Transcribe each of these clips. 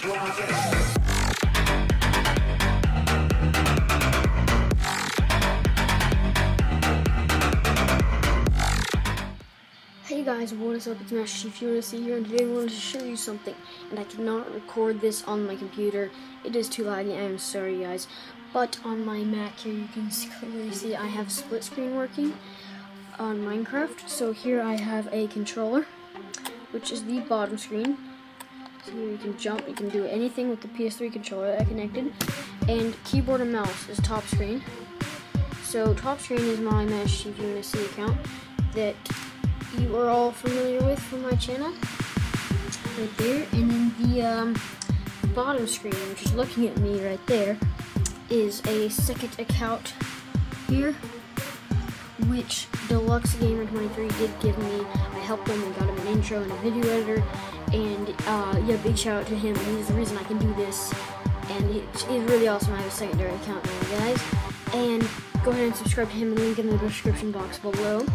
Hey guys, what is up? It's Master Chief. You want to see here, and today I wanted to show you something. And I cannot record this on my computer; it is too laggy. I am sorry, guys. But on my Mac here, you can clearly see I have split screen working on Minecraft. So here I have a controller, which is the bottom screen. So here you can jump, you can do anything with the PS3 controller that I connected, and keyboard and mouse is top screen. So top screen is my MeshCPU account that you are all familiar with from my channel, right there. And then the bottom screen, which is looking at me right there, is a second account here, which DeluxeGamer23 did give me. I helped him and got him an intro and a video editor, and yeah, big shout out to him. He's the reason I can do this, and he's really awesome. I have a secondary account now, guys, and go ahead and subscribe to him, and link in the description box below.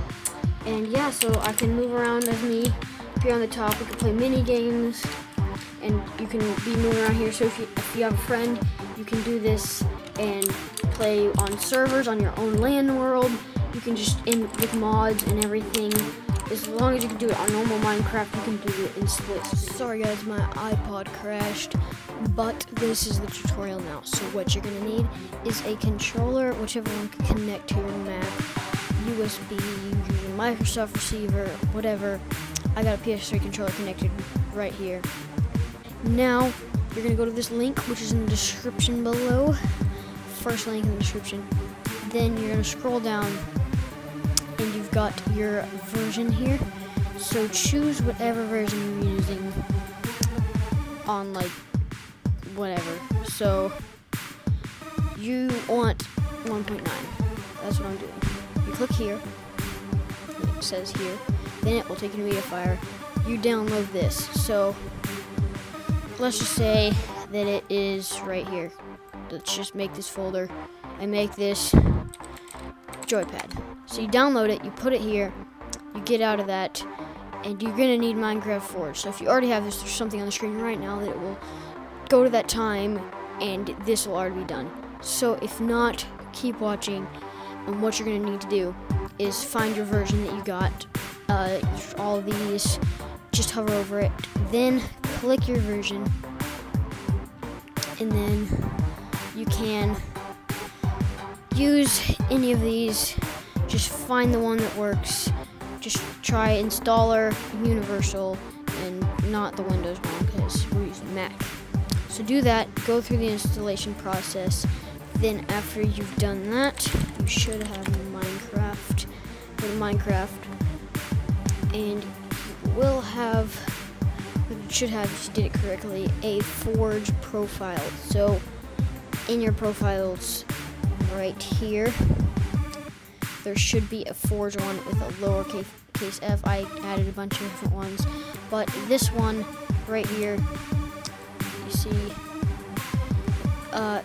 And yeah, so I can move around as me up here on the top. We can play mini games, and you can be moving around here. So if you have a friend, you can do this and play on servers on your own LAN world. You can just in with mods and everything. As long as you can do it on normal Minecraft, you can do it in splits. Sorry guys, my iPod crashed, but this is the tutorial now. So what you're gonna need is a controller, whichever one can connect to your Mac, USB, Microsoft receiver, whatever. I got a PS3 controller connected right here. Now you're gonna go to this link, which is in the description below. First link in the description. Then you're gonna scroll down, and you've got your version here. So choose whatever version you're using on, like, whatever. So you want 1.9. That's what I'm doing. You click here. It says here, then it will take you to Media Fire. You download this. So let's just say that it is right here. Let's just make this folder and make this joypad. So you download it, you put it here, you get out of that, and you're gonna need Minecraft Forge. So if you already have this, there's something on the screen right now that it will go to that time, and this will already be done. So if not, keep watching. And what you're gonna need to do is find your version that you got, all these, just hover over it, then click your version, and then you can use any of these. Just find the one that works. Just try installer, universal, and not the Windows one, because we're using Mac. So do that, go through the installation process. Then after you've done that, you should have Minecraft. Go to Minecraft, and you will have, you should have, if you did it correctly, a Forge profile. So in your profiles right here, there should be a Forge one with a lowercase f. I added a bunch of different ones, but this one right here, you see,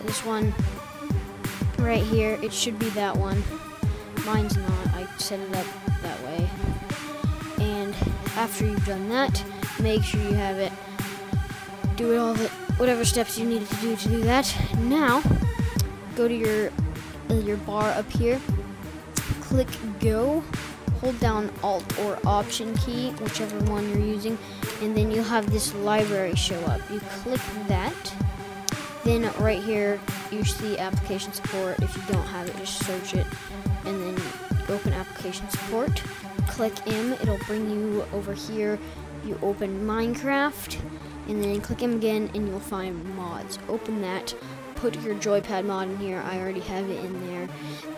this one right here, it should be that one. Mine's not, I set it up that way. And after you've done that, make sure you have it, do all the whatever steps you needed to do that. Now go to your bar up here, click go, hold down Alt or Option key, whichever one you're using, and then you'll have this library show up. You click that, then right here you see application support. If you don't have it, just search it, and then open application support, click M, it'll bring you over here. You open Minecraft, and then click M again, and you'll find mods. Open that, put your joypad mod in here. I already have it in there.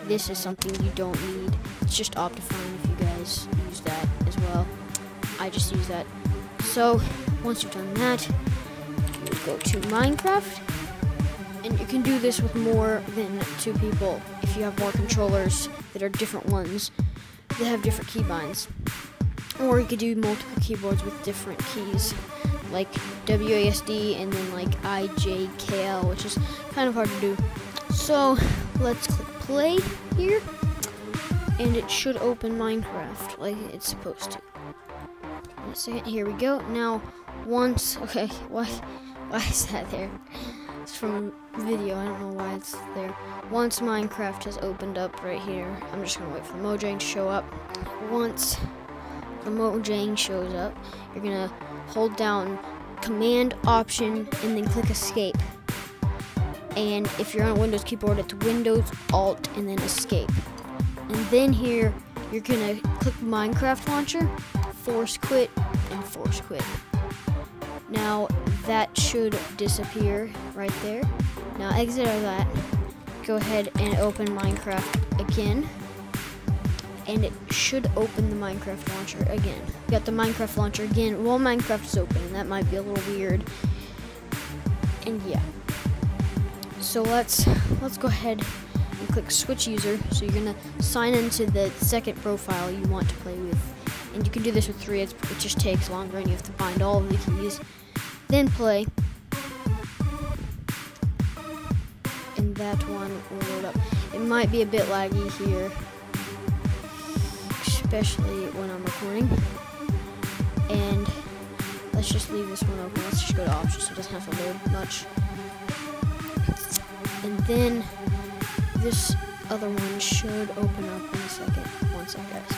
This is something you don't need, it's just Optifine if you guys use that as well. I just use that. So once you've done that, you go to Minecraft. And you can do this with more than two people if you have more controllers that are different ones that have different keybinds. Or you could do multiple keyboards with different keys, like WASD and then like IJKL, which is kind of hard to do. So let's click play here, and it should open Minecraft like it's supposed to. In a second, here we go. Now once, okay, what? why is that there? It's from video, I don't know why it's there. Once Minecraft has opened up right here, I'm just gonna wait for the Mojang to show up. Once the Mojang shows up, you're gonna hold down Command, Option, and then click Escape. And if you're on a Windows keyboard, it's Windows, Alt, and then Escape. And then here, you're gonna click Minecraft Launcher, force quit, and force quit. Now, that should disappear right there. Now exit out of that, go ahead and open Minecraft again. And it should open the Minecraft launcher again. You got the Minecraft launcher again while Minecraft is open, and that might be a little weird. And yeah. So let's go ahead and click switch user. So you're gonna sign into the second profile you want to play with. And you can do this with 3, it just takes longer and you have to find all of the keys. Then play. And that one will load up. It might be a bit laggy here, especially when I'm recording. And let's just leave this one open. Let's just go to options so it doesn't have to load much. And then this other one should open up in a second, once I guess.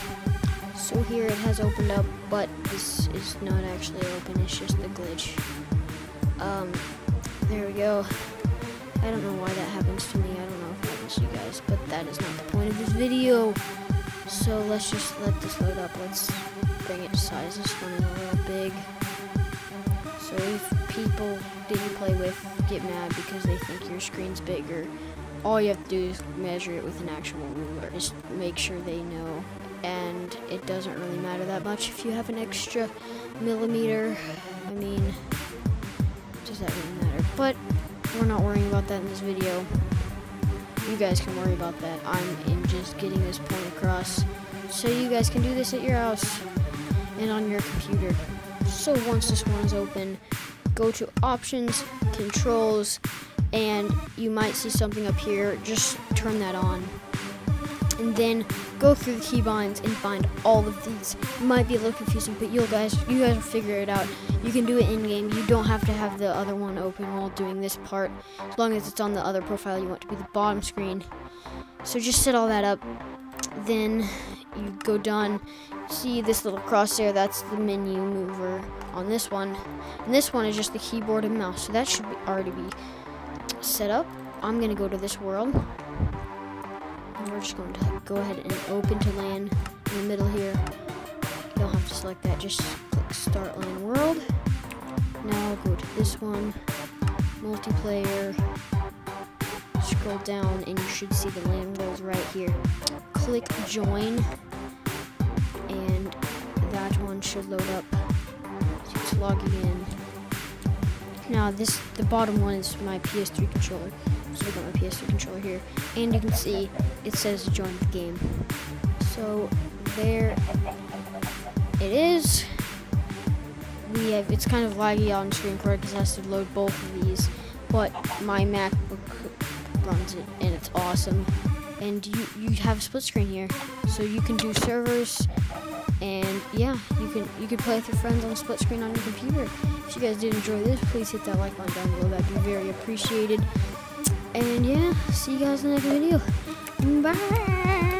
So here it has opened up, but this is not actually open, it's just a glitch. There we go. I don't know why that happens to me, I don't know if it happens to you guys, but that is not the point of this video. So let's just let this load up. Let's bring it to size. This one is a little big. So if people that you play with get mad because they think your screen's bigger, all you have to do is measure it with an actual ruler. Just make sure they know. And it doesn't really matter that much if you have an extra millimeter. I mean, does that really matter? But we're not worrying about that in this video. You guys can worry about that. I'm just getting this point across so you guys can do this at your house and on your computer. So once this one is open, go to Options, Controls, and you might see something up here. Just turn that on. And then go through the keybinds and find all of these. It might be a little confusing, but you guys will figure it out. You can do it in-game. You don't have to have the other one open while doing this part, as long as it's on the other profile you want to be the bottom screen. So just set all that up. Then you go done. See this little crosshair? That's the menu mover on this one. And this one is just the keyboard and mouse, so that should already be set up. I'm going to go to this world. We're just going to go ahead and open to LAN in the middle here. You don't have to select that, just click Start LAN World. Now go to this one, Multiplayer, scroll down and you should see the LAN World right here. Click Join, and that one should load up. So just logging in. Now the bottom one is my PS3 controller. So I got my PS3 controller here, and you can see it says join the game. So there it is. It's kind of laggy on screen record because it has to load both of these, but my MacBook runs it, and it's awesome. And you have a split screen here, so you can do servers, and yeah, you can play with your friends on a split screen on your computer. If you guys did enjoy this, please hit that like button down below. That'd be very appreciated. And yeah, see you guys in the next video. Bye!